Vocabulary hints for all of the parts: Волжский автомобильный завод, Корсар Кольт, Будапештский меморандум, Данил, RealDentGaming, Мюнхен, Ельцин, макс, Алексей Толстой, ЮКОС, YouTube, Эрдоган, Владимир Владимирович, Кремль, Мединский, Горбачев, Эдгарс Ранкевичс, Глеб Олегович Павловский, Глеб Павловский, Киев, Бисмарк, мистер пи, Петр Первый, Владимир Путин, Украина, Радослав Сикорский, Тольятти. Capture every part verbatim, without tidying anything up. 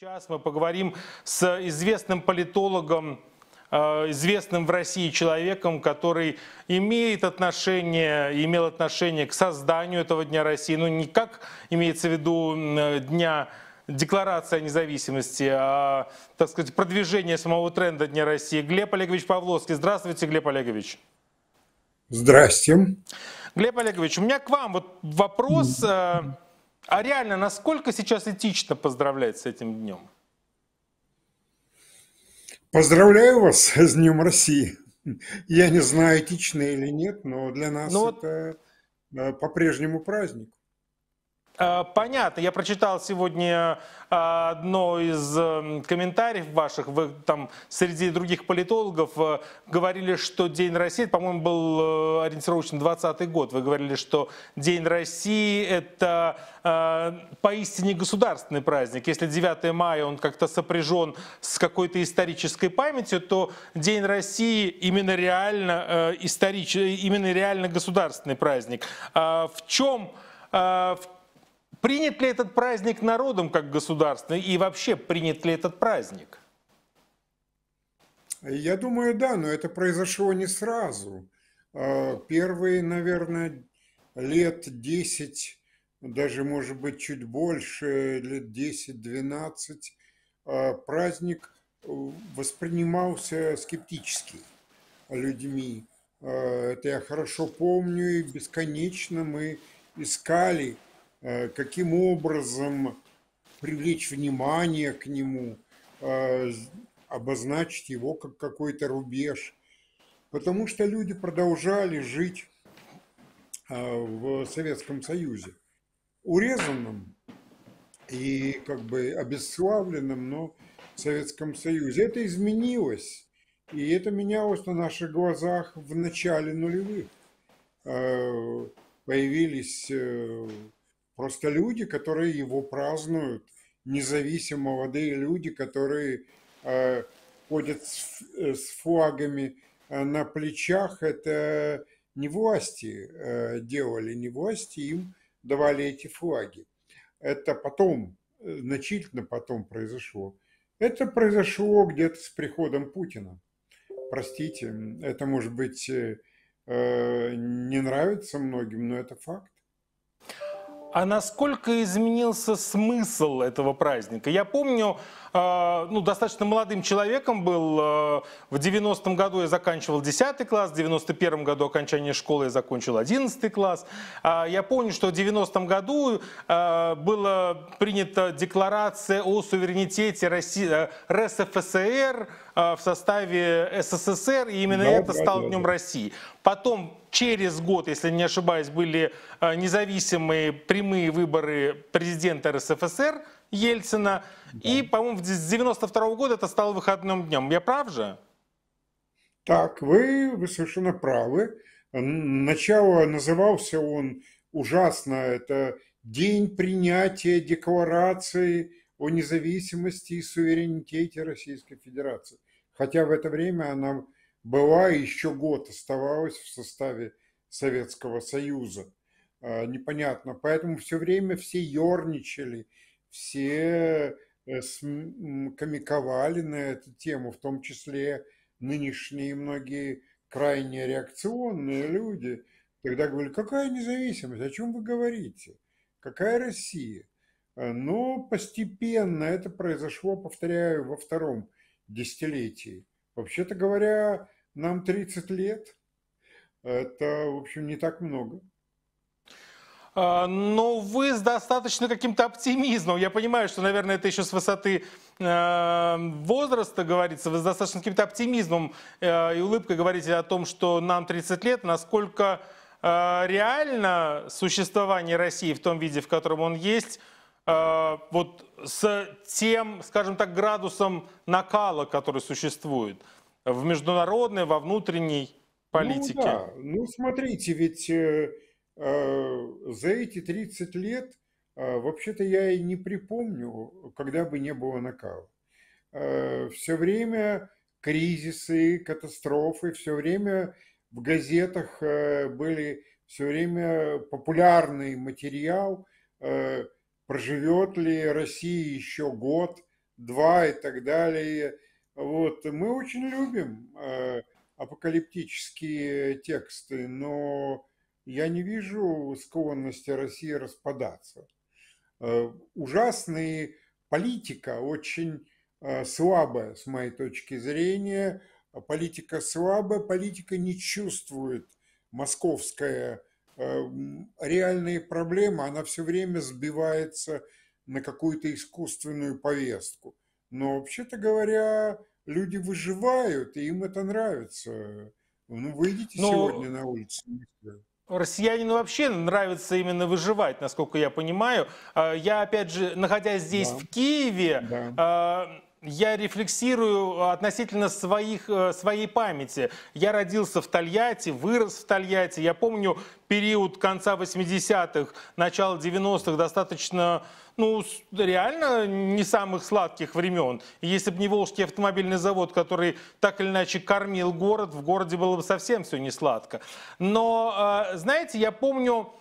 Сейчас мы поговорим с известным политологом, известным в России человеком, который имеет отношение, имел отношение к созданию этого Дня России, ну не как имеется в виду Дня Декларации о независимости, а, так сказать, продвижение самого тренда Дня России. Глеб Олегович Павловский. Здравствуйте, Глеб Олегович. Здрасте. Глеб Олегович, у меня к вам вот вопрос... А реально, насколько сейчас этично поздравлять с этим днем? Поздравляю вас с Днем России. Я не знаю, этично или нет, но для нас но... это по-прежнему праздник. Понятно. Я прочитал сегодня одно из комментариев ваших. Вы там среди других политологов говорили, что День России, по-моему, был ориентировочно двадцатый год. Вы говорили, что День России – это поистине государственный праздник. Если девятое мая он как-то сопряжен с какой-то исторической памятью, то День России именно реально, историч... именно реально государственный праздник. В чем... Принят ли этот праздник народом как государственный и вообще принят ли этот праздник? Я думаю, да, но это произошло не сразу. Первые, наверное, лет десять, даже, может быть, чуть больше, лет десять-двенадцать, праздник воспринимался скептически людьми. Это я хорошо помню, и бесконечно мы искали, каким образом привлечь внимание к нему, обозначить его как какой-то рубеж. Потому что люди продолжали жить в Советском Союзе, урезанном и как бы обесславленном, но в Советском Союзе. Это изменилось, и это менялось на наших глазах в начале нулевых. Появились... Просто люди, которые его празднуют, независимо молодые люди, которые э, ходят с, с флагами на плечах, это не власти э, делали, не власти им давали эти флаги. Это потом, значительно потом произошло. Это произошло где-то с приходом Путина. Простите, это может быть э, не нравится многим, но это факт. А насколько изменился смысл этого праздника? Я помню, ну, достаточно молодым человеком был, в девяностом году я заканчивал десятый класс, в девяносто первом году окончание школы я закончил одиннадцатый класс. Я помню, что в девяностом году была принята декларация о суверенитете России, РСФСР в составе СССР, и именно да, это да, стало да, Днем да. России. Потом... Через год, если не ошибаюсь, были независимые прямые выборы президента РСФСР Ельцина. Да. И, по-моему, с девяносто второго года это стало выходным днем. Я прав же? Так, вы, вы совершенно правы. Начало назывался он ужасно. Это день принятия декларации о независимости и суверенитете Российской Федерации. Хотя в это время она... была еще год, оставалась в составе Советского Союза. Непонятно. Поэтому все время все ерничали, все комиковали на эту тему, в том числе нынешние многие крайне реакционные люди. Тогда говорили, какая независимость, о чем вы говорите? Какая Россия? Но постепенно это произошло, повторяю, во втором десятилетии. Вообще-то говоря, нам тридцать лет, это, в общем, не так много. Но вы с достаточно каким-то оптимизмом, я понимаю, что, наверное, это еще с высоты возраста говорится, вы с достаточно каким-то оптимизмом и улыбкой говорите о том, что нам тридцать лет, насколько реально существование России в том виде, в котором он есть, вот с тем, скажем так, градусом накала, который существует в международной, во внутренней политике. Ну, да. Ну смотрите, ведь э, э, за эти тридцать лет, э, вообще-то я и не припомню, когда бы не было накала. Э, все время кризисы, катастрофы, все время в газетах э, были, все время популярный материал, э, проживет ли Россия еще год два и так далее. Вот. Мы очень любим э, апокалиптические тексты, но я не вижу склонности России распадаться. Э, ужасная политика, очень э, слабая, с моей точки зрения. Политика слабая, политика не чувствует московская э, реальные проблемы, она все время сбивается на какую-то искусственную повестку. Но, вообще-то говоря, люди выживают, и им это нравится. Ну, выйдите Но... сегодня на улицу. Россиянину вообще нравится именно выживать, насколько я понимаю. Я, опять же, находясь здесь, да. в Киеве, да. я рефлексирую относительно своих, своей памяти. Я родился в Тольятти, вырос в Тольятти. Я помню период конца восьмидесятых, начала девяностых достаточно... Ну, реально не самых сладких времен. Если бы не Волжский автомобильный завод, который так или иначе кормил город, в городе было бы совсем все не сладко. Но, знаете, я помню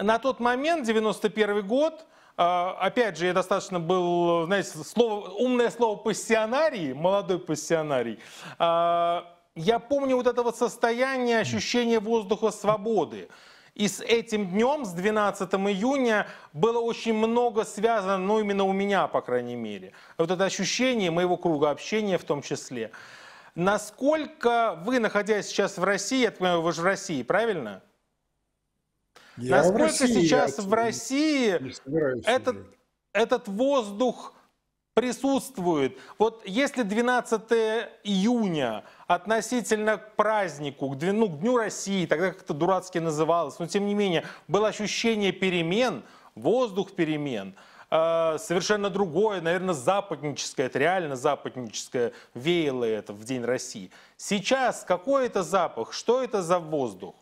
на тот момент, девяносто первый год, опять же, я достаточно был, знаете, слово, умное слово пассионарий, молодой пассионарий. Я помню вот это вот состояние, ощущение воздуха свободы. И с этим днем, с двенадцатым июня, было очень много связано, ну именно у меня, по крайней мере. Вот это ощущение моего круга общения в том числе. Насколько вы, находясь сейчас в России, я понимаю, вы же в России, правильно? Я Насколько в России, сейчас я в России этот, этот воздух присутствует? Вот если двенадцатое июня... относительно к празднику, к Дню, к Дню России, тогда как-то дурацки называлось, но тем не менее, было ощущение перемен, воздух перемен, э, совершенно другое, наверное, западническое, это реально западническое, веяло это в День России. Сейчас какой это запах, что это за воздух?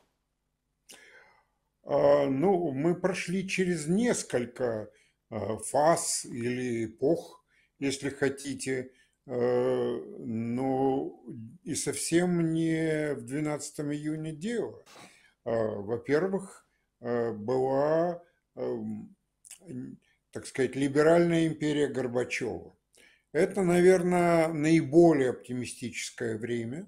А, ну, мы прошли через несколько э, фаз или эпох, если хотите, но и совсем не в двенадцатом июня дело. Во-первых, была, так сказать, либеральная империя Горбачева. Это, наверное, наиболее оптимистическое время.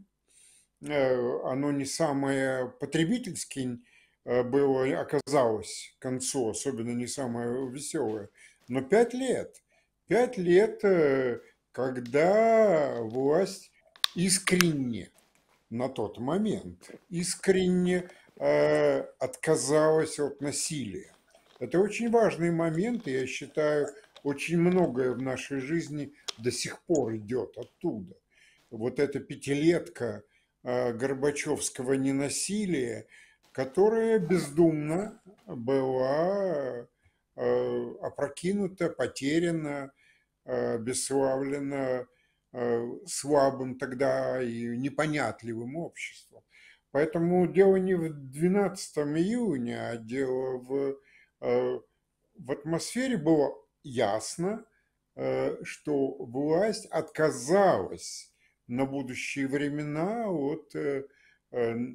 Оно не самое потребительское было, оказалось, к концу, особенно не самое веселое. Но пять лет, пять лет... когда власть искренне, на тот момент, искренне э, отказалась от насилия. Это очень важный момент, и я считаю, очень многое в нашей жизни до сих пор идет оттуда. Вот эта пятилетка э, горбачевского ненасилия, которая бездумно была э, опрокинута, потеряна, бесславленно слабым тогда и непонятливым обществом. Поэтому дело не в двенадцатом июня, а дело в, в атмосфере было ясно, что власть отказалась на будущие времена от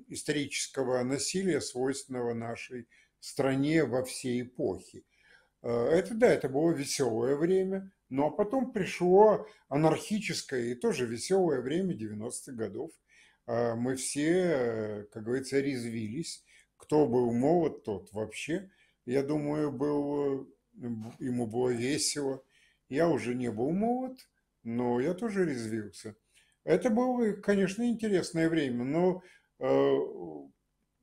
исторического насилия, свойственного нашей стране во всей эпохе. Это да, это было веселое время. Ну, а потом пришло анархическое и тоже веселое время девяностых годов. Мы все, как говорится, резвились. Кто был молод, тот вообще, я думаю, был, ему было весело. Я уже не был молод, но я тоже резвился. Это было, конечно, интересное время, но э,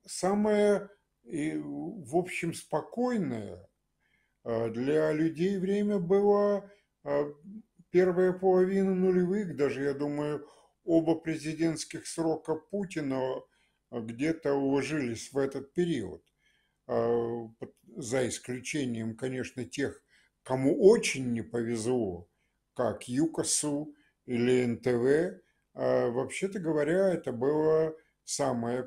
самое, э, в общем, спокойное для людей время было... Первая половина нулевых, даже, я думаю, оба президентских срока Путина где-то уложились в этот период. За исключением, конечно, тех, кому очень не повезло, как ЮКОСу или эн тэ вэ. Вообще-то говоря, это было самое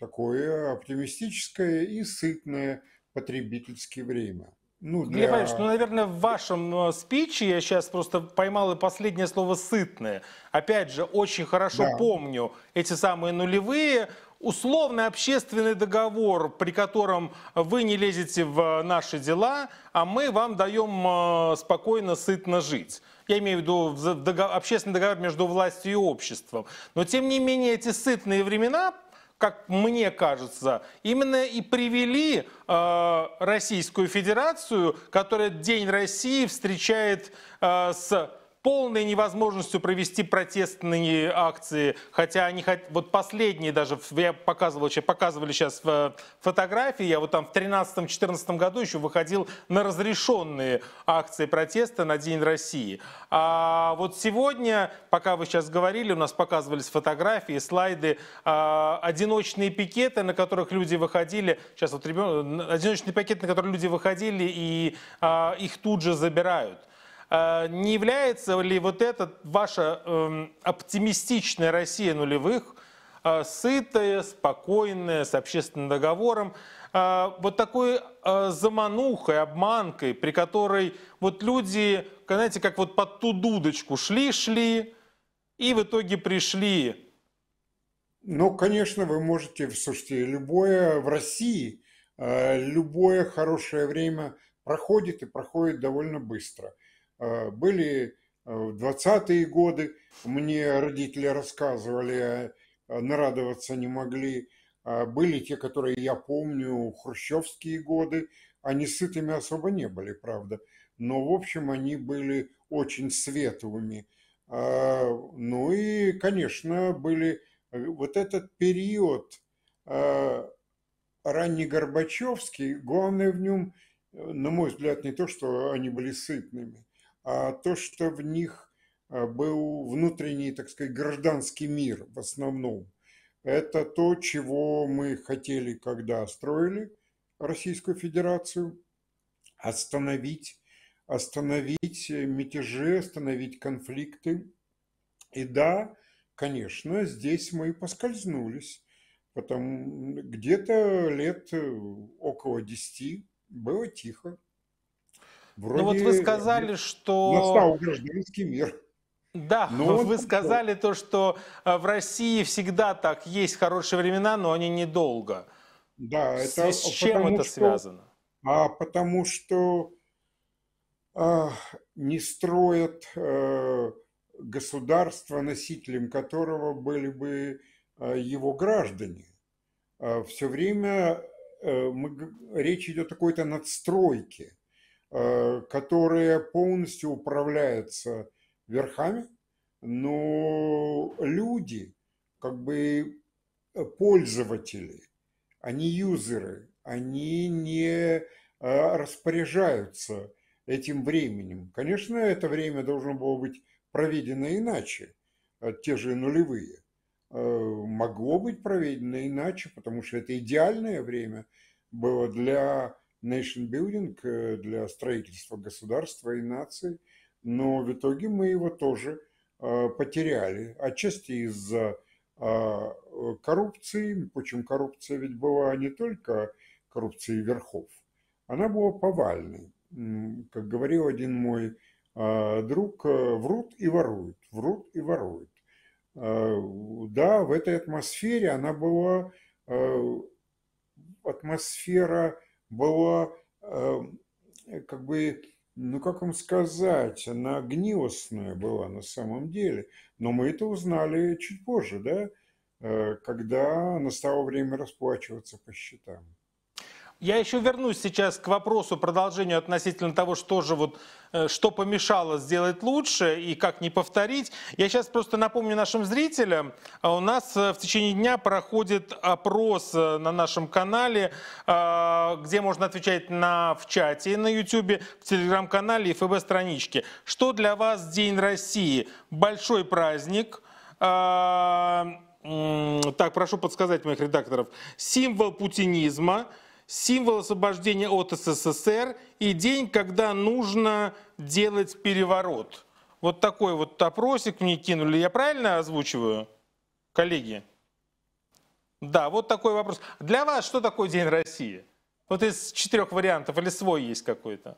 такое оптимистическое и сытное потребительское время. Ну, для... Глеб Павлович, ну, наверное, в вашем спиче, я сейчас просто поймал и последнее слово «сытное». Опять же, очень хорошо да. помню эти самые нулевые. Условный общественный договор, при котором вы не лезете в наши дела, а мы вам даем спокойно, сытно жить. Я имею в виду договор, общественный договор между властью и обществом. Но тем не менее эти сытные времена, как мне кажется, именно и привели э, Российскую Федерацию, которая День России встречает э, с полной невозможностью провести протестные акции, хотя они, вот последние даже, я показывал, показывали сейчас фотографии, я вот там в тринадцатом-четырнадцатом году еще выходил на разрешенные акции протеста на День России. А вот сегодня, пока вы сейчас говорили, у нас показывались фотографии, слайды, одиночные пикеты, на которых люди выходили, сейчас вот ребенок, одиночные пикеты, на которые люди выходили, и их тут же забирают. Не является ли вот эта ваша э, оптимистичная Россия нулевых, э, сытая, спокойная, с общественным договором, э, вот такой э, заманухой, обманкой, при которой вот люди, знаете, как вот под ту дудочку шли-шли и в итоге пришли? Ну, конечно, вы можете, слушайте, любое в России, э, любое хорошее время проходит и проходит довольно быстро. Были двадцатые годы, мне родители рассказывали, нарадоваться не могли. Были те, которые я помню, хрущевские годы, они сытыми особо не были, правда. Но, в общем, они были очень светлыми. Ну и, конечно, были вот этот период ранне-горбачевский, главное в нем, на мой взгляд, не то, что они были сытными, а то, что в них был внутренний, так сказать, гражданский мир в основном. Это то, чего мы хотели, когда строили Российскую Федерацию, остановить, остановить мятежи, остановить конфликты. И да, конечно, здесь мы поскользнулись, потому где-то лет около десяти было тихо. Вроде, ну вот вы сказали, что... настал гражданский мир. Да, но вы сказали то, что в России всегда так, есть хорошие времена, но они недолго. Да, это... С чем это связано? А потому что а, не строят а, государство, носителем которого были бы а, его граждане. А, все время а, мы, речь идет о какой-то надстройке, которая полностью управляется верхами, но люди, как бы пользователи, они юзеры, они не распоряжаются этим временем. Конечно, это время должно было быть проведено иначе, те же нулевые. Могло быть проведено иначе, потому что это идеальное время было для... nation building, для строительства государства и нации, но в итоге мы его тоже потеряли, отчасти из-за коррупции, причем коррупция ведь была не только коррупцией верхов, она была повальной. Как говорил один мой друг, врут и воруют, врут и воруют. Да, в этой атмосфере она была, атмосфера была, как бы, ну как вам сказать, она гнилостная была на самом деле. Но мы это узнали чуть позже, да, когда настало время расплачиваться по счетам. Я еще вернусь сейчас к вопросу, продолжению относительно того, что же вот, что помешало сделать лучше и как не повторить. Я сейчас просто напомню нашим зрителям, у нас в течение дня проходит опрос на нашем канале, где можно отвечать на, в чате, на YouTube, в телеграм-канале и эф бэ-страничке. Что для вас День России? Большой праздник. Так, прошу подсказать моих редакторов. Символ путинизма. Символ освобождения от эс эс эс эр и день, когда нужно делать переворот. Вот такой вот опросик мне кинули. Я правильно озвучиваю, коллеги? Да, вот такой вопрос. Для вас что такое День России? Вот из четырех вариантов или свой есть какой-то?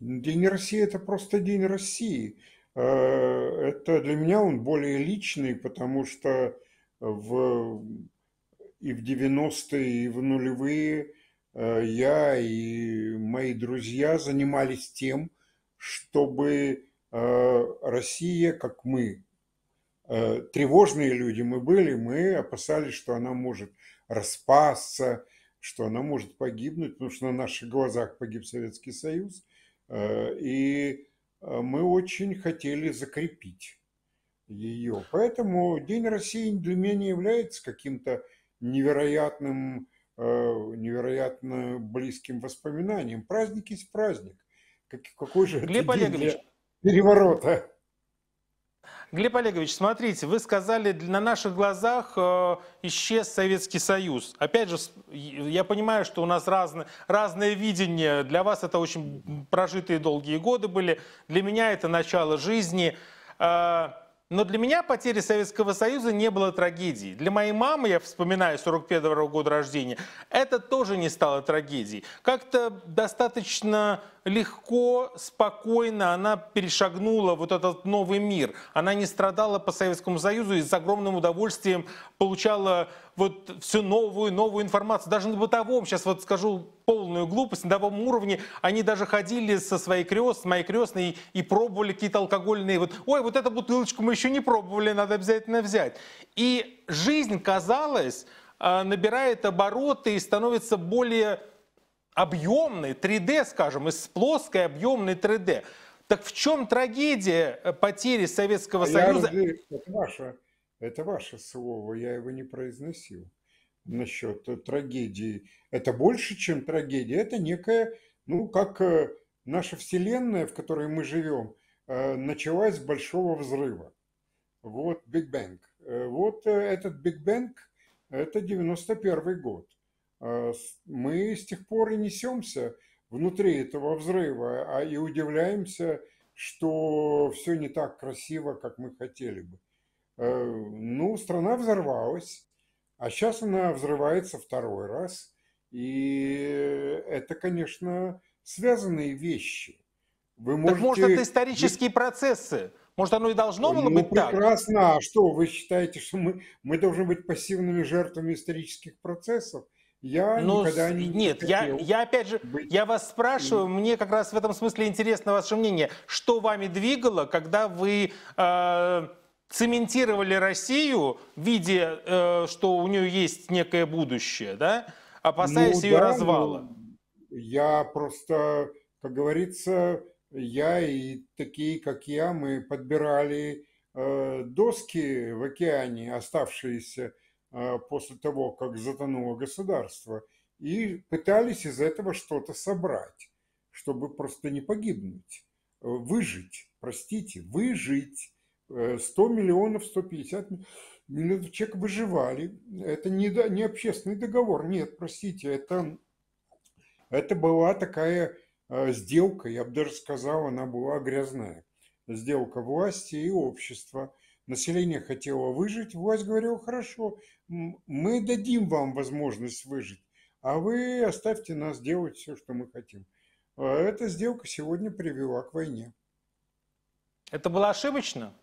День России – это просто День России. Это для меня он более личный, потому что в... и в девяностые, и в нулевые я и мои друзья занимались тем, чтобы Россия, как мы, тревожные люди мы были, мы опасались, что она может распасться, что она может погибнуть, потому что на наших глазах погиб Советский Союз. И мы очень хотели закрепить ее. Поэтому День России для меня не является каким-то невероятным, невероятно близким воспоминанием. Праздник есть праздник. Какой же Глеб это день для переворота? Глеб Олегович, смотрите, вы сказали, на наших глазах э, исчез Советский Союз. Опять же, я понимаю, что у нас разное, разное видение. Для вас это очень прожитые долгие годы были. Для меня это начало жизни. Э, но для меня потери Советского Союза не было трагедией. Для моей мамы, я вспоминаю, сорок первого года рождения, это тоже не стало трагедией. Как-то достаточно... легко, спокойно она перешагнула вот этот новый мир. Она не страдала по Советскому Союзу и с огромным удовольствием получала вот всю новую, новую информацию. Даже на бытовом, сейчас вот скажу полную глупость, на бытовом уровне они даже ходили со своей крёст, с моей крёстной и, и пробовали какие-то алкогольные. Вот, ой, вот эту бутылочку мы еще не пробовали, надо обязательно взять. И жизнь, казалось, набирает обороты и становится более... объемный три дэ, скажем, из плоской объемной три дэ. Так в чем трагедия потери Советского я Союза? Надеюсь, это, ваше, это ваше слово, я его не произносил насчет трагедии. Это больше, чем трагедия. Это некая, ну, как наша вселенная, в которой мы живем, началась с большого взрыва. Вот Биг Бэнг. Вот этот Биг Бэнг, это девяносто первый год. Мы с тех пор и несемся внутри этого взрыва, а и удивляемся, что все не так красиво, как мы хотели бы. Ну, страна взорвалась, а сейчас она взрывается второй раз. И это, конечно, связанные вещи. Вы можете... Так может, это исторические процессы? Может, оно и должно было ну, быть прекрасно. так? Прекрасно. А что, вы считаете, что мы, мы должны быть пассивными жертвами исторических процессов? Я Но, никогда не Нет, я, я опять же, быть. я вас спрашиваю, мне как раз в этом смысле интересно ваше мнение. Что вами двигало, когда вы э, цементировали Россию, видя, э, что у нее есть некое будущее, да? Опасаясь ну, ее да, развала? Ну, я просто, как говорится, я и такие, как я, мы подбирали э, доски в океане, оставшиеся после того, как затонуло государство, и пытались из этого что-то собрать, чтобы просто не погибнуть, выжить, простите, выжить. сто миллионов, сто пятьдесят миллионов человек выживали. Это не, не общественный договор, нет, простите, это, это была такая сделка, я бы даже сказал, она была грязная. Сделка власти и общества. Население хотело выжить, власть говорила, хорошо, мы дадим вам возможность выжить, а вы оставьте нас делать все, что мы хотим. Эта сделка сегодня привела к войне. Это было ошибочно?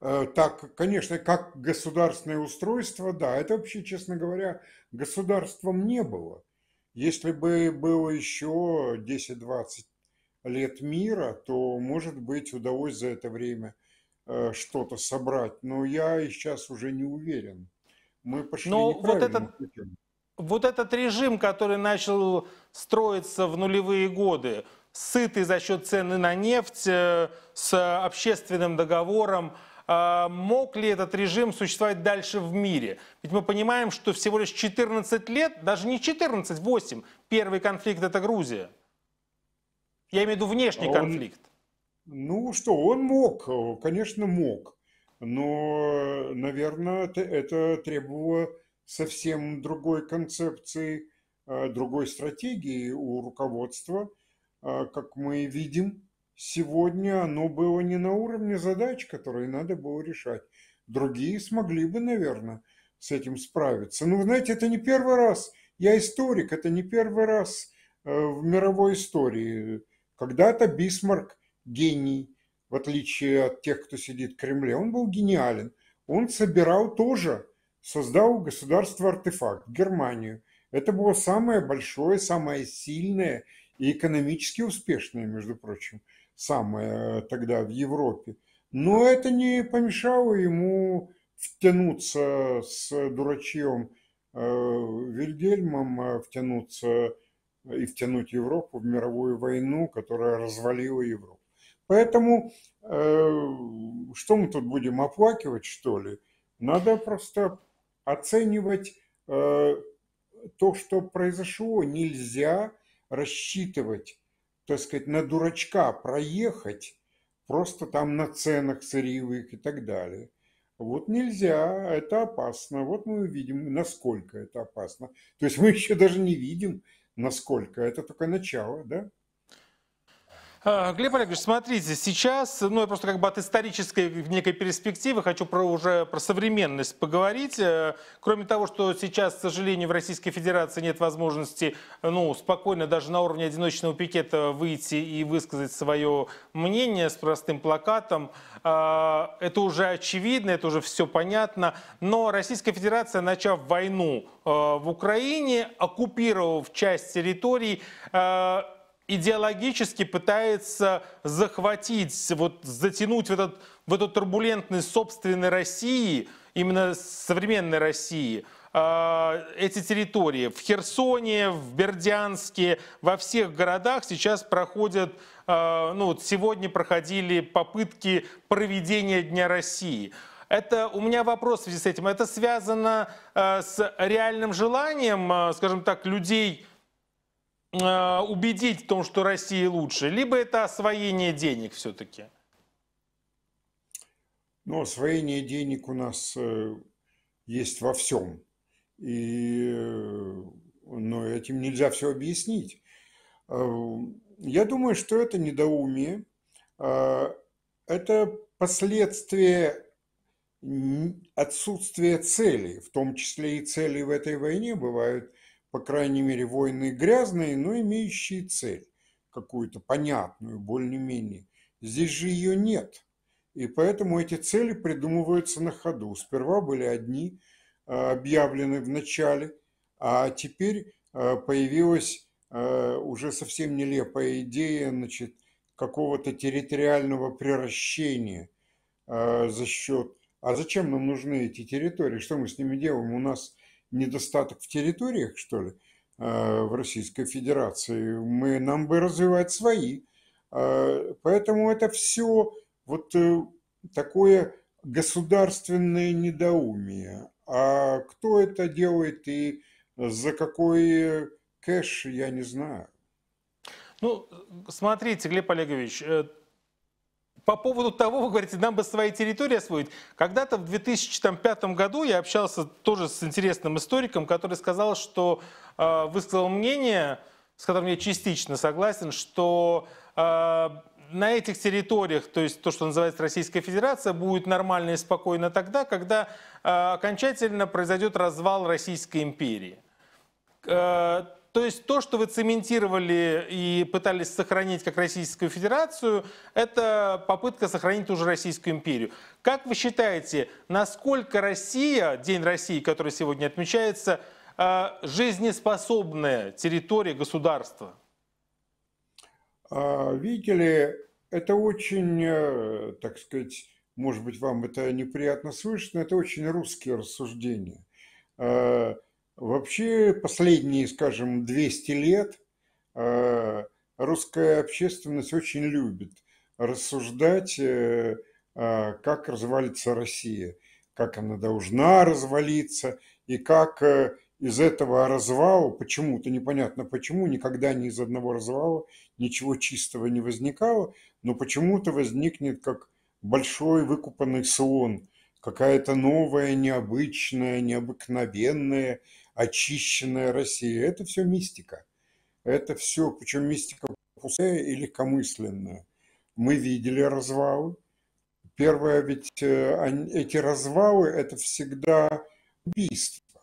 Так, конечно, как государственное устройство, да, это вообще, честно говоря, государством не было. Если бы было еще десять-двадцать лет мира, то, может быть, удалось за это время... что-то собрать, но я и сейчас уже не уверен. Мы пошли но неправильным вот этот, путем. Вот этот режим, который начал строиться в нулевые годы, сытый за счет цены на нефть, с общественным договором, мог ли этот режим существовать дальше в мире? Ведь мы понимаем, что всего лишь четырнадцать лет, даже не четырнадцать, восемь, первый конфликт — это Грузия. Я имею в виду внешний Он... конфликт. Ну что, он мог, конечно, мог, но, наверное, это требовало совсем другой концепции, другой стратегии у руководства. Как мы видим, сегодня оно было не на уровне задач, которые надо было решать. Другие смогли бы, наверное, с этим справиться. Ну, знаете, это не первый раз, я историк, это не первый раз в мировой истории. Когда-то Бисмарк, гений, в отличие от тех, кто сидит в Кремле, он был гениален. Он собирал тоже, создал государство-артефакт, Германию. Это было самое большое, самое сильное и экономически успешные, между прочим, самые тогда в Европе. Но это не помешало ему втянуться с дурачьем Вильгельмом, втянуться и втянуть Европу в мировую войну, которая развалила Европу. Поэтому что мы тут будем оплакивать, что ли? Надо просто оценивать то, что произошло. Нельзя рассчитывать, так сказать, на дурачка проехать просто там на ценах сырьевых и так далее. Вот нельзя, это опасно. Вот мы увидим, насколько это опасно. То есть мы еще даже не видим, насколько. Это только начало, да? Глеб Олегович, смотрите, сейчас, ну я просто как бы от исторической некой перспективы хочу про, уже про современность поговорить. Кроме того, что сейчас, к сожалению, в Российской Федерации нет возможности, ну, спокойно даже на уровне одиночного пикета выйти и высказать свое мнение с простым плакатом, это уже очевидно, это уже все понятно. Но Российская Федерация, начав войну в Украине, оккупировав часть территорий, идеологически пытается захватить, вот, затянуть в, этот, в эту турбулентность собственной России, именно современной России, эти территории. В Херсоне, в Бердянске, во всех городах сейчас проходят, ну вот сегодня проходили попытки проведения Дня России. Это у меня вопрос в связи с этим. Это связано с реальным желанием, скажем так, людей убедить в том, что Россия лучше, либо это освоение денег все-таки? Ну, освоение денег у нас есть во всем. И, но этим нельзя все объяснить. Я думаю, что это недоумие. Это последствия отсутствия цели, в том числе и цели в этой войне бывают, по крайней мере, войны грязные, но имеющие цель какую-то понятную, более-менее. Здесь же ее нет. И поэтому эти цели придумываются на ходу. Сперва были одни, объявлены в начале, а теперь появилась уже совсем нелепая идея, значит, какого-то территориального приращения за счет... А зачем нам нужны эти территории? Что мы с ними делаем? У нас... недостаток в территориях, что ли, в Российской Федерации, мы, нам бы развивать свои. Поэтому это все вот такое государственное недоумие. А кто это делает и за какой кэш, я не знаю. Ну, смотрите, Глеб Олегович, по поводу того, вы говорите, нам бы свои территории освоить. Когда-то в две тысячи пятом году я общался тоже с интересным историком, который сказал, что э, высказал мнение, с которым я частично согласен, что э, на этих территориях, то есть то, что называется Российская Федерация, будет нормально и спокойно тогда, когда э, окончательно произойдет развал Российской империи. Э, То есть то, что вы цементировали и пытались сохранить как Российскую Федерацию, это попытка сохранить уже Российскую империю. Как вы считаете, насколько Россия, День России, который сегодня отмечается, жизнеспособная территория государства? Видите ли, это очень, так сказать, может быть, вам это неприятно слышно, это очень русские рассуждения. Вообще последние, скажем, двести лет русская общественность очень любит рассуждать, как развалится Россия, как она должна развалиться и как из этого развала, почему-то непонятно почему, никогда ни из одного развала ничего чистого не возникало, но почему-то возникнет как большой выкупанный слон, какая-то новая, необычная, необыкновенная, очищенная Россия. Это все мистика. Это все, причем мистика пустая и легкомысленная. Мы видели развалы. Первое, ведь эти развалы – это всегда убийство.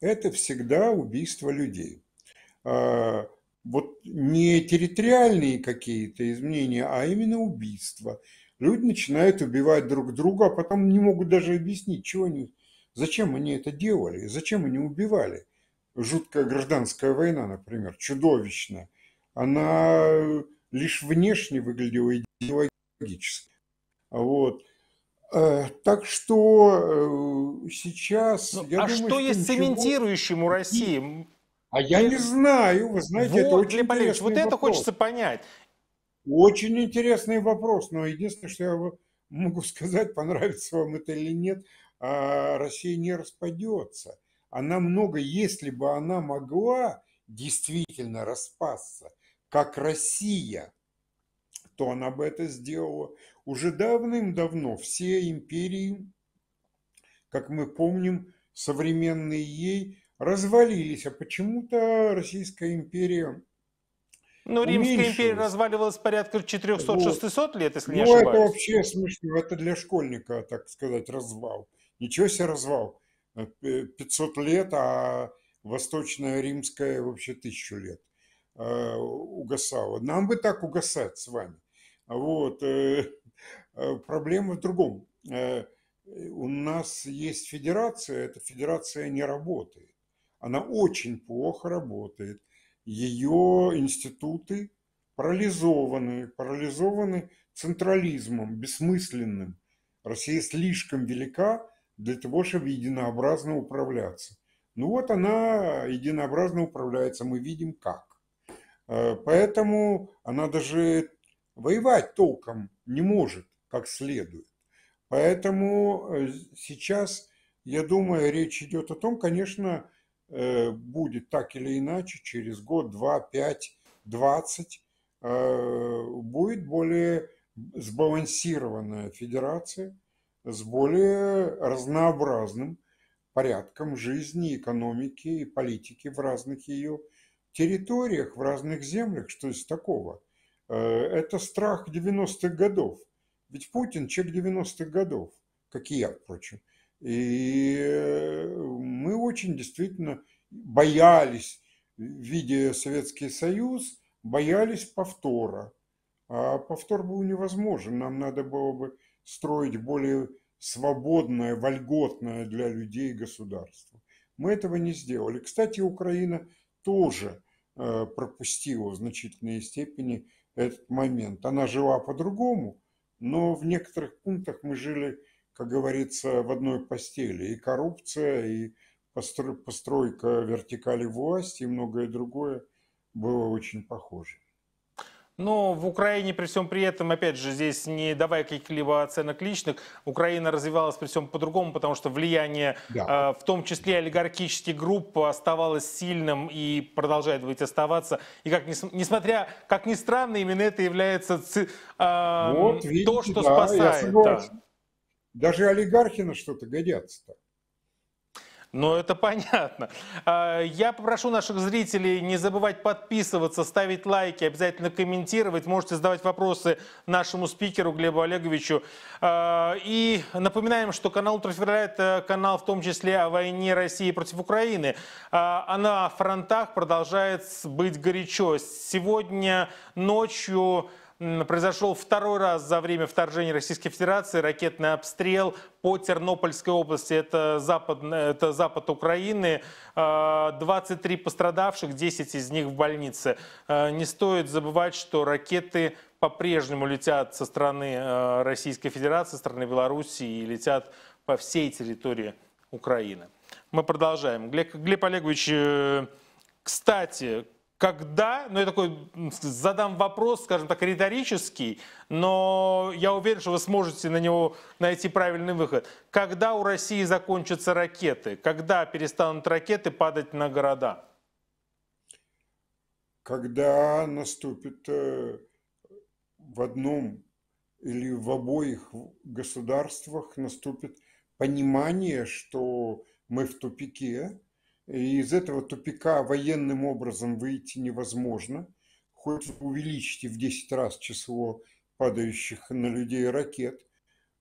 Это всегда убийство людей. Вот не территориальные какие-то изменения, а именно убийство. Люди начинают убивать друг друга, а потом не могут даже объяснить, чего они... Зачем они это делали? Зачем они убивали? Жуткая гражданская война, например, чудовищная. она лишь внешне выглядела идеологически. Вот. Так что сейчас... Ну, я а думаю, что, что есть ничего... цементирующему России? А я не знаю, вы знаете, вот, это очень Глеб Павлович, вот это вопрос. Хочется понять. Очень интересный вопрос, но единственное, что я могу сказать, понравится вам это или нет, Россия не распадется. Она много, если бы она могла действительно распасться, как Россия, то она бы это сделала уже давным-давно. Все империи, как мы помним, современные ей, развалились. А почему-то Российская империя... Ну, Римская империя разваливалась порядка четырёхсот-шестисот лет, если не ошибаюсь. Ну, это вообще смешно. Это для школьника, так сказать, развал. Ничего себе развал. пятьсот лет, а Восточная Римская вообще тысячу лет угасала. Нам бы так угасать с вами. Вот. Проблема в другом. У нас есть федерация, эта федерация не работает. Она очень плохо работает. Ее институты парализованы, парализованы централизмом, бессмысленным. Россия слишком велика для того, чтобы единообразно управляться. Ну вот она единообразно управляется, мы видим как. Поэтому она даже воевать толком не может как следует. Поэтому сейчас, я думаю, речь идет о том, конечно, будет так или иначе, через год, два, пять, двадцать, будет более сбалансированная федерация с более разнообразным порядком жизни, экономики и политики в разных ее территориях, в разных землях. Что из такого? Это страх девяностых годов. Ведь Путин человек девяностых годов, как и я, впрочем. И мы очень действительно боялись, видя Советский Союз, боялись повтора. А повтор был невозможен. Нам надо было бы строить более свободное, вольготное для людей государство. Мы этого не сделали. Кстати, Украина тоже пропустила в значительной степени этот момент. Она жила по-другому, но в некоторых пунктах мы жили, как говорится, в одной постели. И коррупция, и постройка вертикали власти, и многое другое было очень похоже. Но в Украине при всем при этом, опять же, здесь не давая каких-либо оценок личных, Украина развивалась при всем по-другому, потому что влияние, да, в том числе олигархических групп, оставалось сильным и продолжает быть оставаться. И как, несмотря, как ни странно, именно это является э, вот, видите, то, что да, спасает. Да. Даже олигархи на что-то годятся-то. Ну, это понятно. Я попрошу наших зрителей не забывать подписываться, ставить лайки, обязательно комментировать. Можете задавать вопросы нашему спикеру Глебу Олеговичу. И напоминаем, что канал «Утро февраля» — это канал в том числе о войне России против Украины. А на фронтах продолжает быть горячо. Сегодня ночью произошел второй раз за время вторжения Российской Федерации ракетный обстрел по Тернопольской области. Это запад, это запад Украины. двадцать три пострадавших, десять из них в больнице. Не стоит забывать, что ракеты по-прежнему летят со стороны Российской Федерации, со стороны Белоруссии и летят по всей территории Украины. Мы продолжаем. Глеб, Глеб Олегович, кстати... Когда, ну я такой задам вопрос, скажем так, риторический, но я уверен, что вы сможете на него найти правильный выход. Когда у России закончатся ракеты? Когда перестанут ракеты падать на города? Когда наступит в одном или в обоих государствах наступит понимание, что мы в тупике, и из этого тупика военным образом выйти невозможно. Хоть увеличите в десять раз число падающих на людей ракет.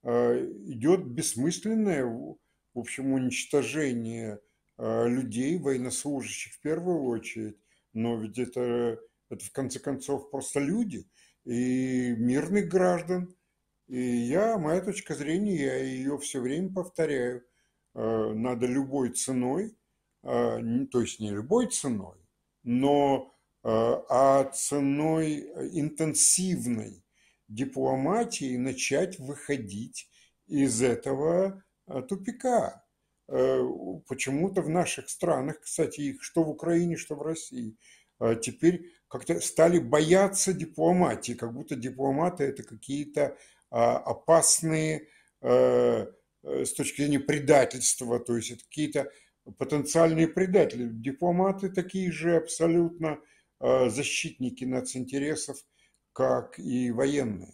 Идет бессмысленное, в общем, уничтожение людей, военнослужащих в первую очередь. Но ведь это, это в конце концов просто люди и мирных граждан. И я, моя точка зрения, я ее все время повторяю. Надо любой ценой, то есть не любой ценой, но а ценой интенсивной дипломатии начать выходить из этого тупика. Почему-то в наших странах, кстати, их что в Украине, что в России, теперь как-то стали бояться дипломатии, как будто дипломаты – это какие-то опасные с точки зрения предательства, то есть это какие-то потенциальные предатели. Дипломаты такие же абсолютно защитники нацинтересов, как и военные.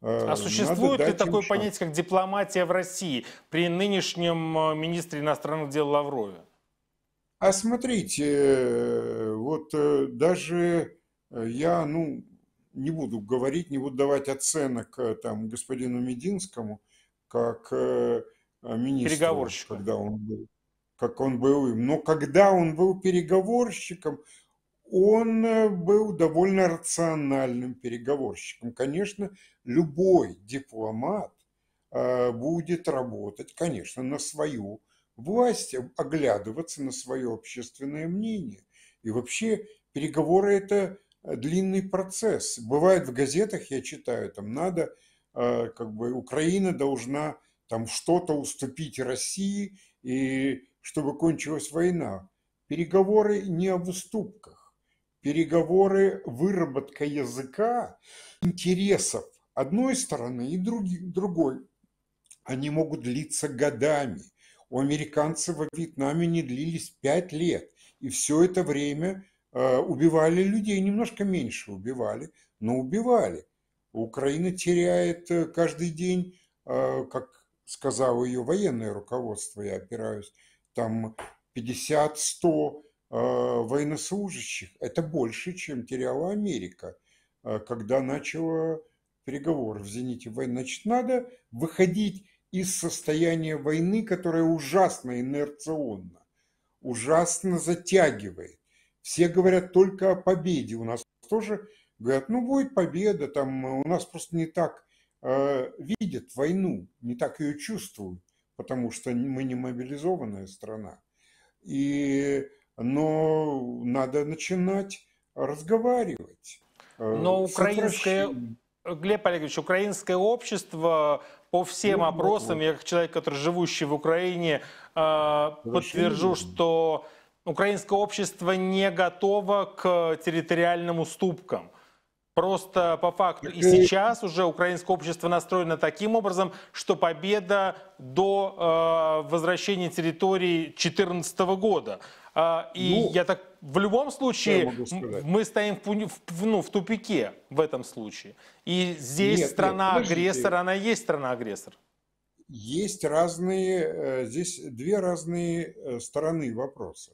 А существует ли такое понятие, как дипломатия в России при нынешнем министре иностранных дел Лаврове? А смотрите, вот даже я, ну, не буду говорить, не буду давать оценок там господину Мединскому, как министру, когда он был, как он был им. Но когда он был переговорщиком, он был довольно рациональным переговорщиком. Конечно, любой дипломат будет работать, конечно, на свою власть, оглядываться на свое общественное мнение. И вообще переговоры – это длинный процесс. Бывает в газетах, я читаю, там надо, как бы Украина должна там что-то уступить России, и чтобы кончилась война. Переговоры не об уступках. Переговоры, выработка языка, интересов одной стороны и другой. Они могут длиться годами. У американцев во Вьетнаме не длились пять лет. И все это время убивали людей. Немножко меньше убивали, но убивали. Украина теряет каждый день, как сказало ее военное руководство, я опираюсь, там пятьдесят-сто военнослужащих. Это больше, чем теряла Америка, когда начала переговоры в зените войны. Значит, надо выходить из состояния войны, которая ужасно инерционно, ужасно затягивает. Все говорят только о победе. У нас тоже говорят, ну будет победа, там у нас просто не так э, видят войну, не так ее чувствуют, потому что мы не мобилизованная страна. И но надо начинать разговаривать. Но украинское, Глеб Олегович, украинское общество по всем ну, опросам, ну, я как человек, который живущий в Украине, подтвержу, что украинское общество не готово к территориальным уступкам. Просто по факту. И сейчас уже украинское общество настроено таким образом, что победа до э, возвращения территории две тысячи четырнадцатого года. Э, и ну, я так в любом случае мы стоим в, в, ну, в тупике в этом случае. И здесь страна-агрессор, она есть страна-агрессор. Есть разные, здесь две разные стороны вопроса.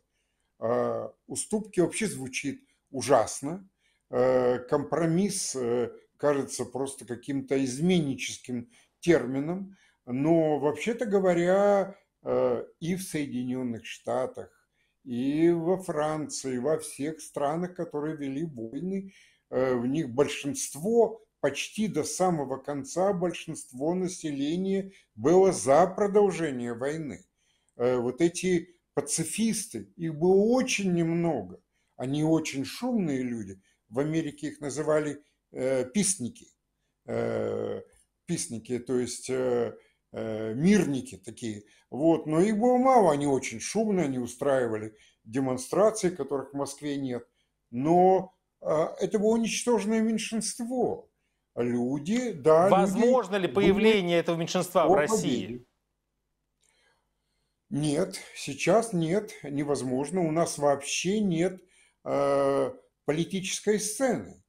Э, уступки вообще звучит ужасно. Компромисс кажется просто каким-то изменническим термином, но вообще-то говоря, и в Соединенных Штатах, и во Франции, во всех странах, которые вели войны, в них большинство, почти до самого конца, большинство населения было за продолжение войны. Вот эти пацифисты, их было очень немного, они очень шумные люди. В Америке их называли э, писники, э, писники, то есть э, э, мирники такие. Вот. Но их было мало, они очень шумные, они устраивали демонстрации, которых в Москве нет. Но э, это было уничтоженное меньшинство. Люди, да, возможно люди ли появление этого меньшинства в России? Победе. Нет, сейчас нет, невозможно. У нас вообще нет... Э, политической сцены.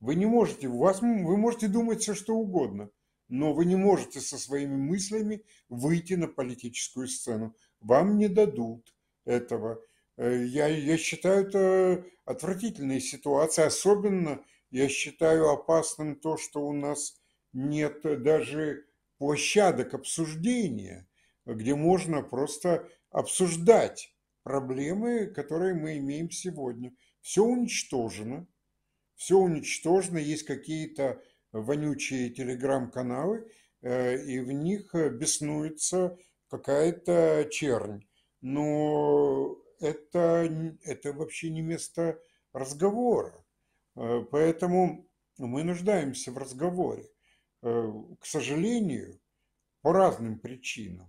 Вы не можете, у вас, вы можете думать все, что угодно, но вы не можете со своими мыслями выйти на политическую сцену. Вам не дадут этого. Я, я считаю, это отвратительная ситуация. Особенно я считаю опасным то, что у нас нет даже площадок обсуждения, где можно просто обсуждать проблемы, которые мы имеем сегодня. Все уничтожено, все уничтожено, есть какие-то вонючие телеграм-каналы, и в них беснуется какая-то чернь. Но это, это вообще не место разговора. Поэтому мы нуждаемся в разговоре. К сожалению, по разным причинам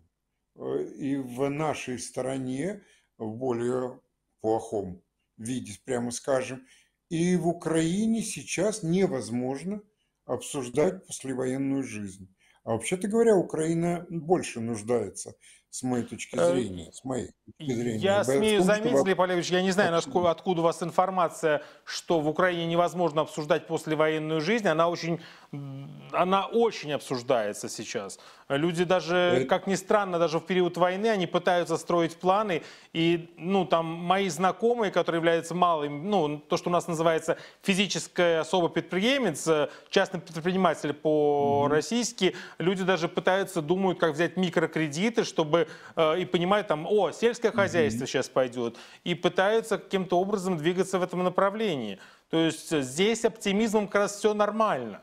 и в нашей стране в более плохом виде, прямо скажем, и в Украине сейчас невозможно обсуждать послевоенную жизнь. А вообще-то говоря, Украина больше нуждается, с моей точки зрения. С моей точки зрения. Я смею заметить, Глеб Павлович, я не знаю, откуда, откуда у вас информация, что в Украине невозможно обсуждать послевоенную жизнь. Она очень, она очень обсуждается сейчас. Люди даже, как ни странно, даже в период войны, они пытаются строить планы. И ну, там мои знакомые, которые являются малым, ну, то, что у нас называется физическая особо предприемец, частный предприниматель по-российски, люди даже пытаются, думают, как взять микрокредиты, чтобы э, и понимают, там, о, сельское хозяйство mm-hmm. сейчас пойдет, и пытаются каким-то образом двигаться в этом направлении. То есть здесь оптимизмом как раз все нормально.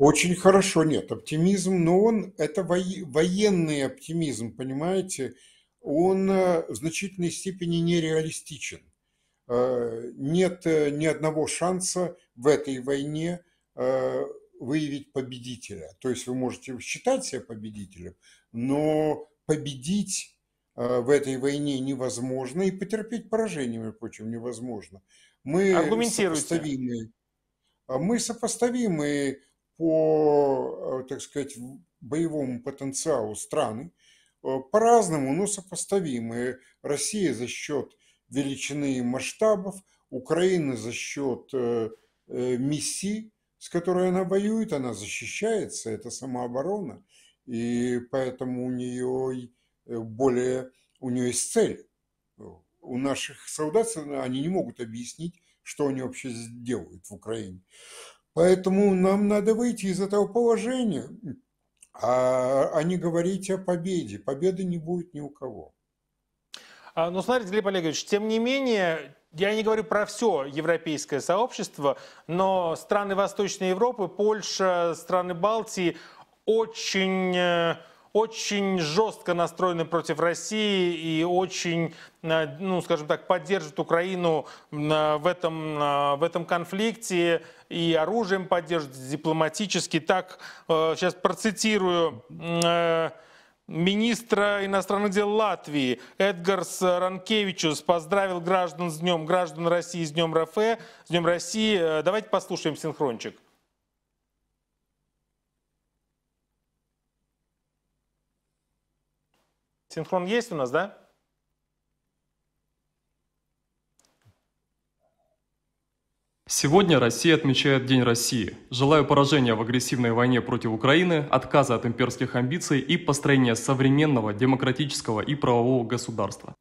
Очень хорошо, нет, оптимизм, но он, это военный оптимизм, понимаете, он в значительной степени нереалистичен. Нет ни одного шанса в этой войне выявить победителя. То есть вы можете считать себя победителем, но победить в этой войне невозможно и потерпеть поражение, между прочим, невозможно. Мы сопоставимы, мы сопоставимы по, так сказать, боевому потенциалу страны, по-разному, но сопоставимы. Россия за счет величины масштабов, Украина за счет миссии, с которой она воюет, она защищается, это самооборона, и поэтому у нее более, у нее есть цель. У наших солдат они не могут объяснить, что они вообще делают в Украине. Поэтому нам надо выйти из этого положения, а не говорить о победе. Победы не будет ни у кого. Ну, смотрите, Глеб Олегович, тем не менее... Я не говорю про все европейское сообщество, но страны Восточной Европы, Польша, страны Балтии очень, очень жестко настроены против России и очень, ну, скажем так, поддерживают Украину в этом, в этом конфликте и оружием поддерживают дипломатически. Так, сейчас процитирую министра иностранных дел Латвии Эдгарс Ранкевичс поздравил граждан с днем, граждан России с днем РФ, с днем России. Давайте послушаем синхрончик. Синхрон есть у нас, да? Сегодня Россия отмечает День России. Желаю поражения в агрессивной войне против Украины, отказа от имперских амбиций и построения современного, демократического и правового государства.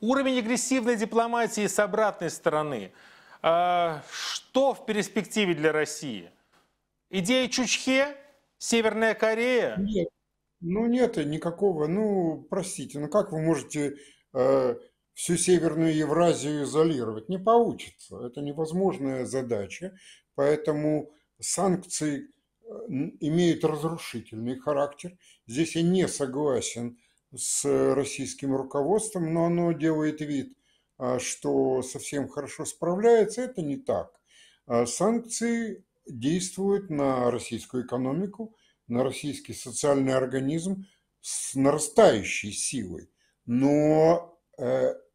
Уровень агрессивной дипломатии с обратной стороны. Что в перспективе для России? Идея Чучхе? Северная Корея? Нет, ну нет никакого, ну простите, ну как вы можете... всю Северную Евразию изолировать не получится. Это невозможная задача. Поэтому санкции имеют разрушительный характер. Здесь я не согласен с российским руководством, но оно делает вид, что совсем хорошо справляется. Это не так. Санкции действуют на российскую экономику, на российский социальный организм с нарастающей силой. Но...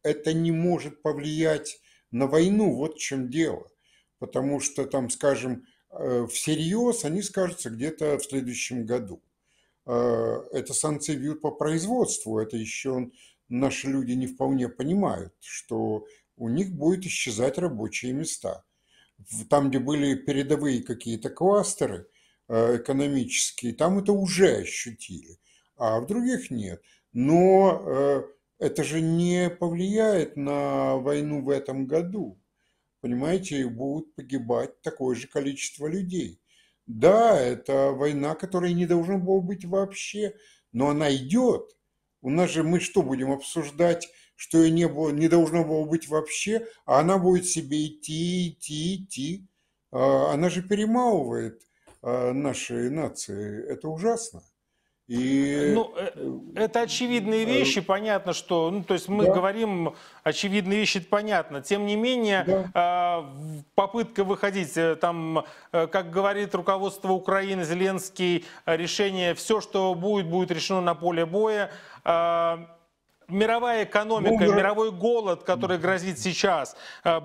это не может повлиять на войну, вот в чем дело. Потому что там, скажем, всерьез они скажутся где-то в следующем году. Это санкции бьют по производству, это еще наши люди не вполне понимают, что у них будет исчезать рабочие места. Там, где были передовые какие-то кластеры экономические, там это уже ощутили, а в других нет. Но... это же не повлияет на войну в этом году. Понимаете, будут погибать такое же количество людей. Да, это война, которая не должна была быть вообще, но она идет. У нас же мы что будем обсуждать, что ее не, было, не должно было быть вообще, а она будет себе идти, идти, идти. Она же перемалывает наши нации. Это ужасно. И... Ну, это очевидные вещи, понятно, что... Ну, то есть мы да. говорим очевидные вещи, это понятно. Тем не менее, да. попытка выходить, там, как говорит руководство Украины, Зеленский, решение, все, что будет, будет решено на поле боя. Мировая экономика, ну, мировой голод, который грозит сейчас.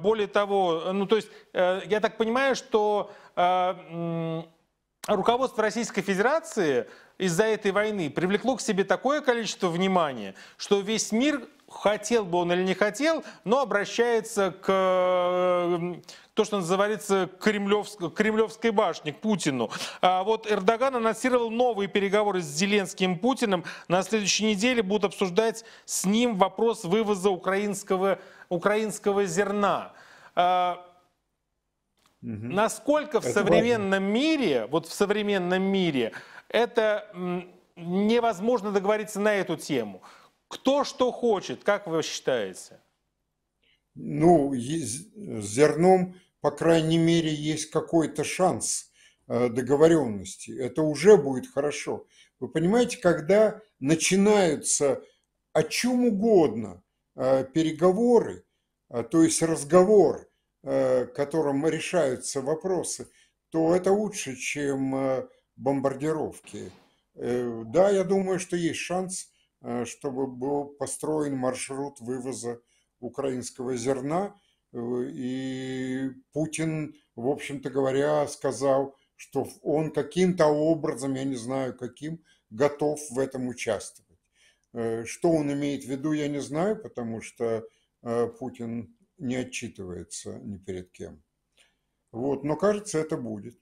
Более того, ну, то есть, я так понимаю, что руководство Российской Федерации из-за этой войны привлекло к себе такое количество внимания, что весь мир, хотел бы он или не хотел, но обращается к... то, что называется Кремлевской, Кремлевской башни, к Путину. А вот Эрдоган анонсировал новые переговоры с Зеленским и Путиным. На следующей неделе будут обсуждать с ним вопрос вывоза украинского, украинского зерна. А, угу. Насколько в это современном важно. мире, вот в современном мире, это невозможно договориться на эту тему? Кто что хочет, как вы считаете? Ну, с зерном, по крайней мере, есть какой-то шанс договоренности. Это уже будет хорошо. Вы понимаете, когда начинаются о чем угодно переговоры, то есть разговор, которым решаются вопросы, то это лучше, чем бомбардировки. Да, я думаю, что есть шанс, чтобы был построен маршрут вывоза украинского зерна. И Путин, в общем-то говоря, сказал, что он каким-то образом, я не знаю каким, готов в этом участвовать. Что он имеет в виду, я не знаю, потому что Путин не отчитывается ни перед кем. Вот. Но кажется, это будет.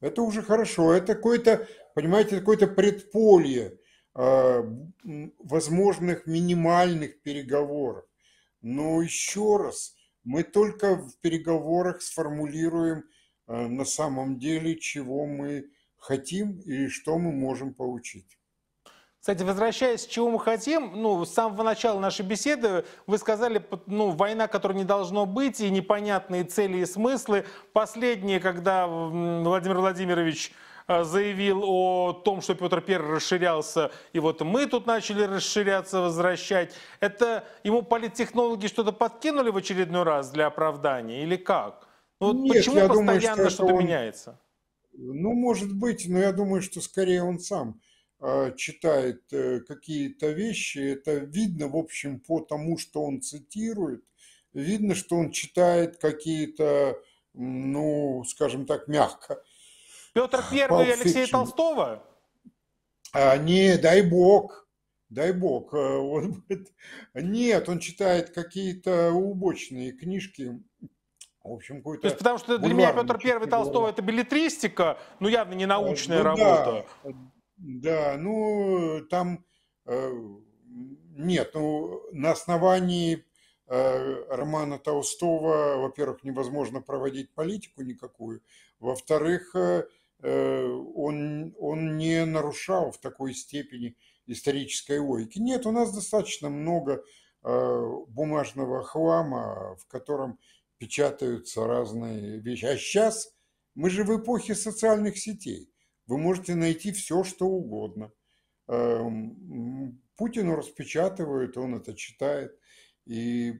Это уже хорошо. Это какое-то, понимаете, какое-то предполье возможных минимальных переговоров. Но еще раз, мы только в переговорах сформулируем на самом деле, чего мы хотим и что мы можем получить. Кстати, возвращаясь, чего мы хотим, ну, с самого начала нашей беседы вы сказали, ну, война, которой не должно быть, и непонятные цели и смыслы. Последнее, когда Владимир Владимирович заявил о том, что Петр Первый расширялся, и вот мы тут начали расширяться, возвращать. Это ему политтехнологи что-то подкинули в очередной раз для оправдания или как? Ну, Нет, почему я постоянно что-то он... меняется? Ну, может быть, но я думаю, что скорее он сам э, читает э, какие-то вещи. Это видно, в общем, по тому, что он цитирует. Видно, что он читает какие-то, ну, скажем так, мягко. Петр Первый и Алексея Толстого? А, не, дай бог, дай бог. Он, нет, он читает какие-то убочные книжки. В общем, какой-то... То есть, потому что для меня Петр Первый и Толстого это беллетристика, но явно не научная ну, работа. Да, да, ну там нет, ну на основании романа Толстого, во-первых, невозможно проводить политику никакую, во-вторых, он, он не нарушал в такой степени исторической логики. Нет, у нас достаточно много бумажного хлама, в котором печатаются разные вещи. А сейчас мы же в эпохе социальных сетей. Вы можете найти все, что угодно. Путину распечатывают, он это читает и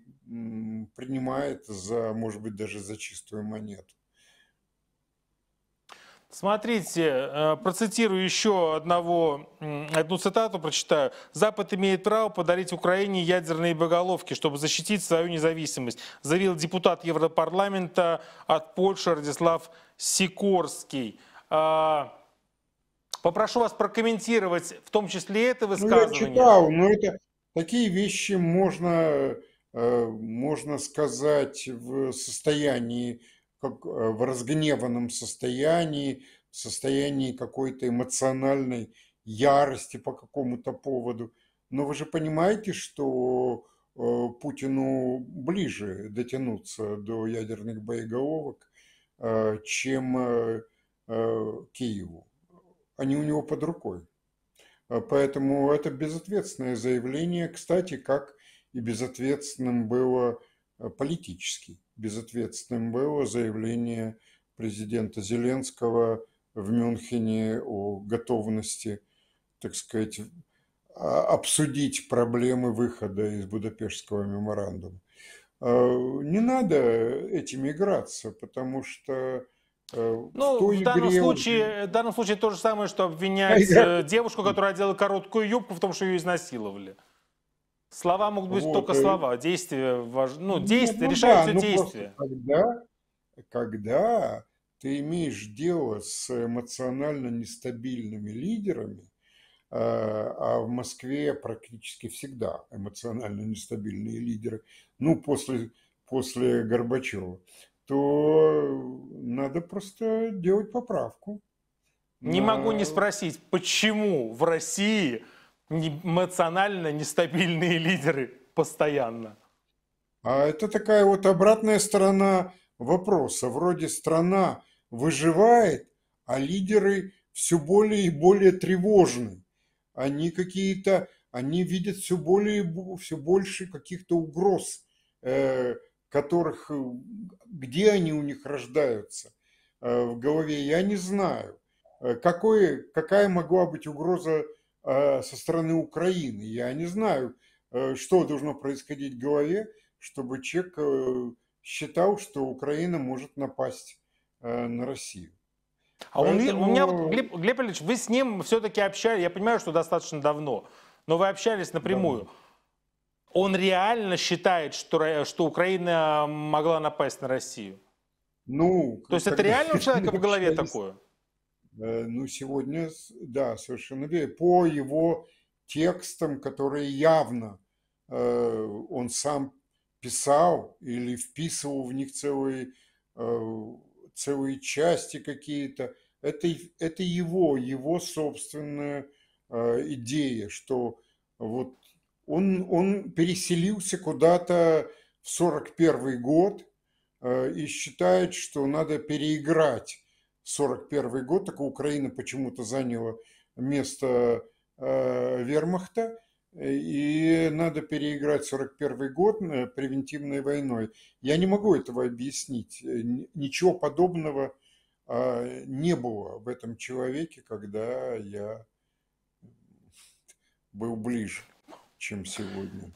принимает за, может быть, даже за чистую монету. Смотрите, процитирую еще одного, одну цитату, прочитаю. «Запад имеет право подарить Украине ядерные боеголовки, чтобы защитить свою независимость», заявил депутат Европарламента от Польши Радослав Сикорский. Попрошу вас прокомментировать в том числе это высказывание. Ну, я читал, но это... Такие вещи можно, можно сказать в состоянии, как в разгневанном состоянии, в состоянии какой-то эмоциональной ярости по какому-то поводу. Но вы же понимаете, что Путину ближе дотянуться до ядерных боеголовок, чем Киеву. Они у него под рукой. Поэтому это безответственное заявление, кстати, как и безответственным было политически, безответственным было заявление президента Зеленского в Мюнхене о готовности так сказать, обсудить проблемы выхода из Будапештского меморандума. Не надо этим играться, потому что в, ну, в, данном игре... случае, в данном случае то же самое, что обвинять а девушку, которая одела короткую юбку, в том, что ее изнасиловали. Слова могут быть вот, только слова, действия важны. Ну, действия, ну, решают да, все ну, действия. Когда, когда ты имеешь дело с эмоционально нестабильными лидерами, а в Москве практически всегда эмоционально нестабильные лидеры, ну, после, после Горбачева, то надо просто делать поправку. Не на... могу не спросить, почему в России... эмоционально нестабильные лидеры постоянно. А это такая вот обратная сторона вопроса. Вроде страна выживает, а лидеры все более и более тревожны. Они какие-то, они видят все более и все больше каких-то угроз, которых, где они у них рождаются в голове, я не знаю. Какое, какая могла быть угроза со стороны Украины? Я не знаю, что должно происходить в голове, чтобы человек считал, что Украина может напасть на Россию. А поэтому... у меня вот, Глеб, Глеб Павлович, вы с ним все-таки общались, я понимаю, что достаточно давно, но вы общались напрямую. Да. Он реально считает, что, что Украина могла напасть на Россию? Ну, то есть это реально у человека в голове такое? Ну, сегодня, да, совершенно верно. По его текстам, которые явно э, он сам писал или вписывал в них целые, э, целые части какие-то, это, это его, его собственная э, идея, что вот он, он переселился куда-то в сорок первый год э, и считает, что надо переиграть сорок первый год, так Украина почему-то заняла место э, вермахта, и надо переиграть сорок первый год превентивной войной. Я не могу этого объяснить. Ничего подобного э, не было в этом человеке, когда я был ближе, чем сегодня.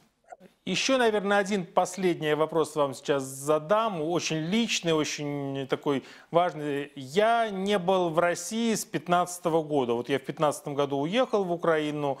Еще, наверное, один последний вопрос вам сейчас задам, очень личный, очень такой важный. Я не был в России с пятнадцатого года. Вот я в пятнадцатом году уехал в Украину,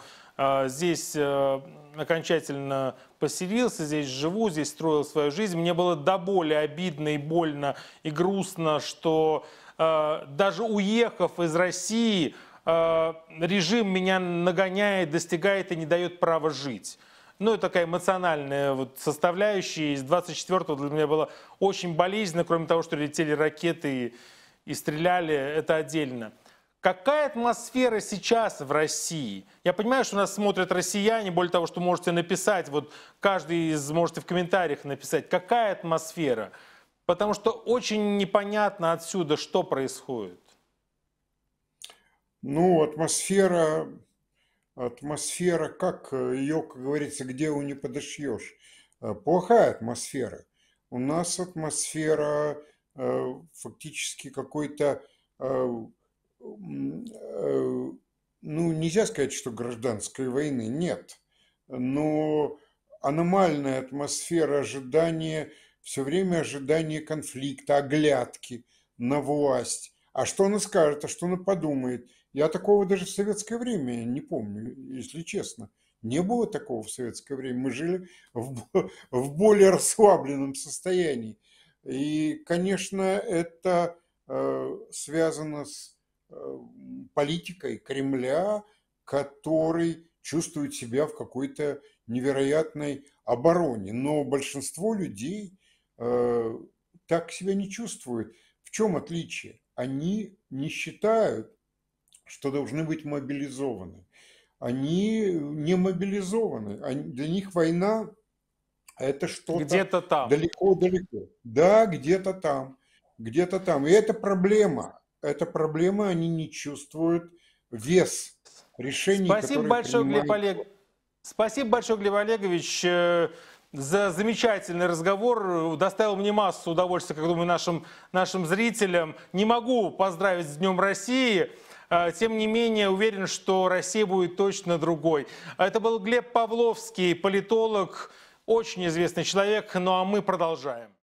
здесь окончательно поселился, здесь живу, здесь строил свою жизнь. Мне было до боли обидно и больно и грустно, что даже уехав из России, режим меня нагоняет, достигает и не дает права жить. Ну, и такая эмоциональная вот составляющая. Из двадцать четвёртого для меня было очень болезненно, кроме того, что летели ракеты и, и стреляли, это отдельно. Какая атмосфера сейчас в России? Я понимаю, что нас смотрят россияне, более того, что можете написать, вот каждый из, можете в комментариях написать, какая атмосфера? Потому что очень непонятно отсюда, что происходит. Ну, атмосфера... Атмосфера, как ее, как говорится, где у не подошьешь. Плохая атмосфера. У нас атмосфера э, фактически какой-то, э, э, ну, нельзя сказать, что гражданской войны, нет. Но аномальная атмосфера ожидания, все время ожидание конфликта, оглядки на власть. А что она скажет, а что она подумает? Я такого даже в советское время не помню, если честно. Не было такого в советское время. Мы жили в, в более расслабленном состоянии. И, конечно, это э, связано с э, политикой Кремля, который чувствует себя в какой-то невероятной обороне. Но большинство людей э, так себя не чувствует. В чем отличие? Они не считают, что должны быть мобилизованы. Они не мобилизованы. Они, для них война – это что-то где-то там. Далеко-далеко. Да, где-то там. Где-то там. И это проблема. Эта проблема, они не чувствуют вес решений, Спасибо которые большое, принимают... Глеб Олег... Спасибо большое, Глеб Олегович, за замечательный разговор. Доставил мне массу удовольствия, как думаю, нашим, нашим зрителям. Не могу поздравить с Днем России. Тем не менее, уверен, что Россия будет точно другой. Это был Глеб Павловский, политолог, очень известный человек. Ну а мы продолжаем.